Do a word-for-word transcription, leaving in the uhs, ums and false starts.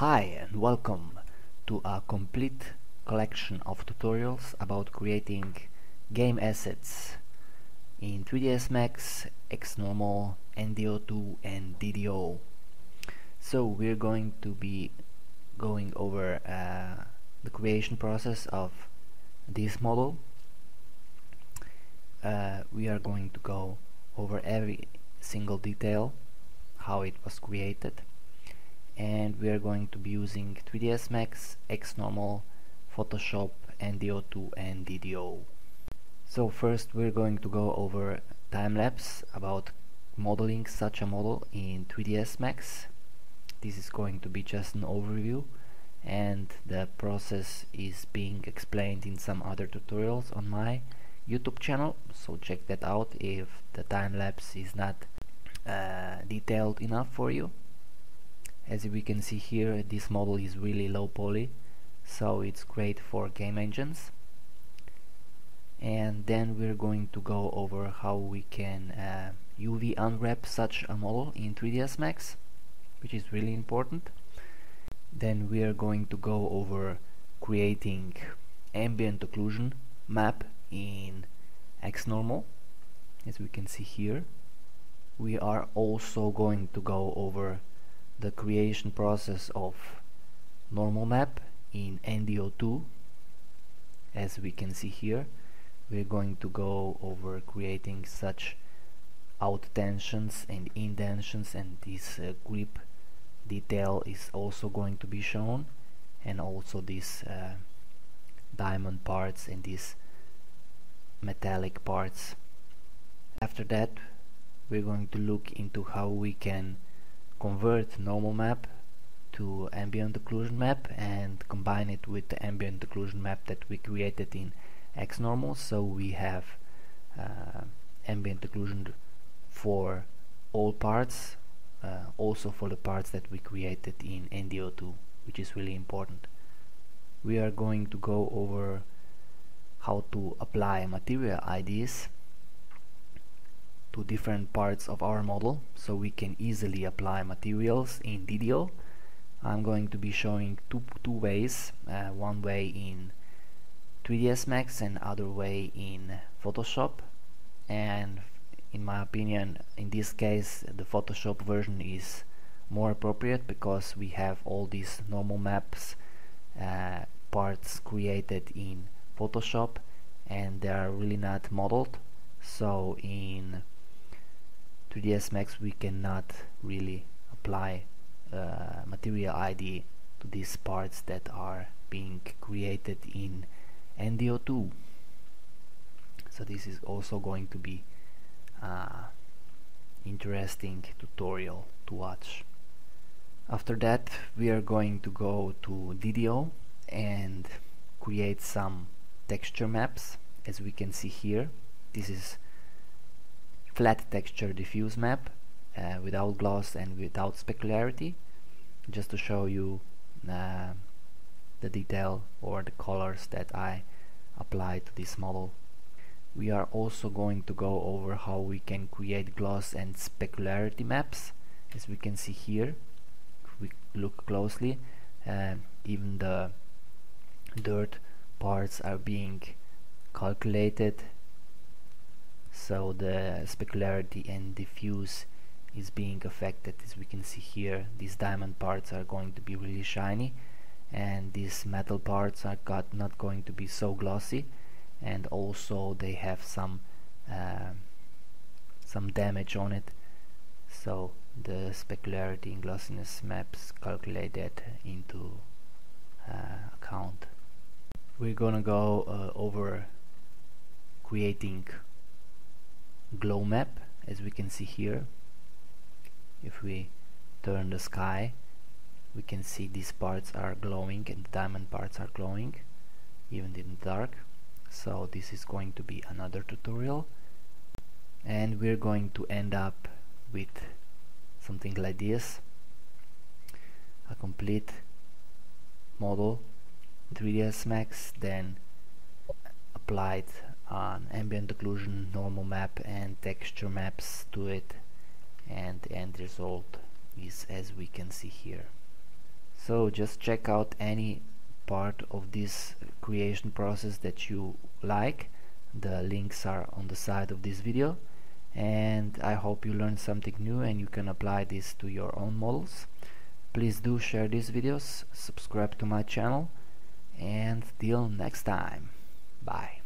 Hi and welcome to a complete collection of tutorials about creating game assets in three D S Max, XNormal, N D O two and D D O. So we're going to be going over uh, the creation process of this model. Uh, we are going to go over every single detail, how it was created, and we are going to be using three D S Max, XNormal, Photoshop, N D O two and D D O. So first we're going to go over time-lapse about modeling such a model in three D S Max. This is going to be just an overview, and the process is being explained in some other tutorials on my YouTube channel, so check that out if the time-lapse is not uh, detailed enough for you. As we can see here, this model is really low poly, so it's great for game engines. And then we're going to go over how we can uh, U V unwrap such a model in three D S Max, which is really important. Then we are going to go over creating ambient occlusion map in XNormal. As we can see here, we are also going to go over the creation process of normal map in N D O two. As we can see here, we're going to go over creating such out tensions and indentions, and this uh, grip detail is also going to be shown, and also these uh, diamond parts and these metallic parts. After that, we're going to look into how we can convert normal map to ambient occlusion map and combine it with the ambient occlusion map that we created in XNormal, so we have uh, ambient occlusion for all parts, uh, also for the parts that we created in N D O two, which is really important. We are going to go over how to apply material I Ds to different parts of our model, so we can easily apply materials in D D O. I'm going to be showing two, two ways, uh, one way in three D S Max and other way in Photoshop, and in my opinion in this case the Photoshop version is more appropriate because we have all these normal maps uh, parts created in Photoshop and they are really not modeled, so in three D S Max we cannot really apply uh, material I D to these parts that are being created in N D O two, so this is also going to be Uh, interesting tutorial to watch. After that we are going to go to D D O and create some texture maps. As we can see here, this is flat texture diffuse map uh, without gloss and without specularity, just to show you uh, the detail or the colors that I apply to this model. We are also going to go over how we can create gloss and specularity maps. As we can see here, if we look closely, uh, even the dirt parts are being calculated, so the specularity and diffuse is being affected. As we can see here, these diamond parts are going to be really shiny and these metal parts are got not going to be so glossy, and also they have some uh, some damage on it, so the specularity and glossiness maps calculate that into uh, account. We're gonna go uh, over creating glow map. As we can see here, if we turn the sky, we can see these parts are glowing and the diamond parts are glowing even in the dark. So this is going to be another tutorial, and we're going to end up with something like this, a complete model three D S Max, then applied an ambient occlusion, normal map and texture maps to it, and the end result is as we can see here. So just check out any part of this creation process that you like. The links are on the side of this video, and I hope you learned something new and you can apply this to your own models. Please do share these videos, subscribe to my channel, and till next time, bye.